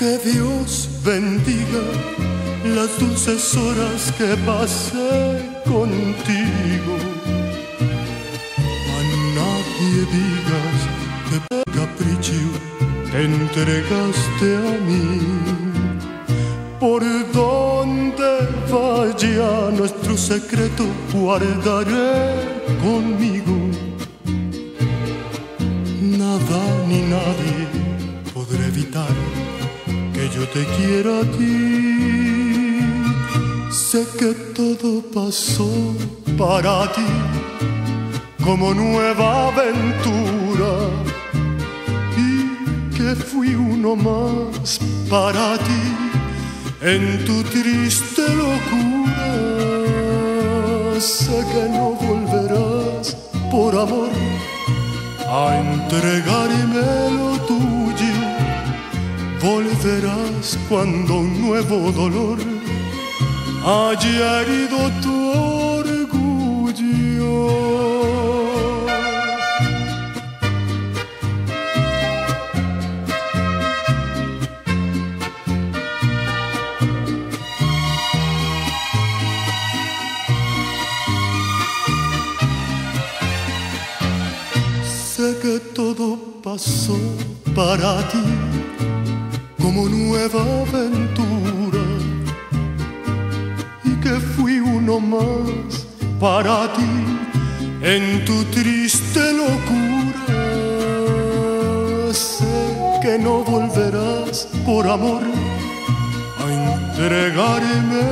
Que Dios bendiga las dulces horas que pasé contigo. A nadie digas que por capricho te entregaste a mí. Por donde vaya nuestro secreto guardaré conmigo. Nada ni nadie podrá evitar que yo te quiera a ti. Sé que todo pasó para ti como nueva aventura, y que fui uno más para ti en tu triste locura. Sé que no volverás por amor a entregarme lo tuyo. Volverás cuando un nuevo dolor haya herido tu orgullo. Sé que todo pasó para ti como nueva aventura, y que fui uno más para ti en tu triste locura. Sé que no volverás por amor a entregarme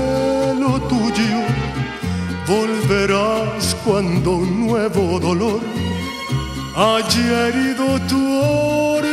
lo tuyo. Volverás cuando un nuevo dolor haya herido tu orgullo.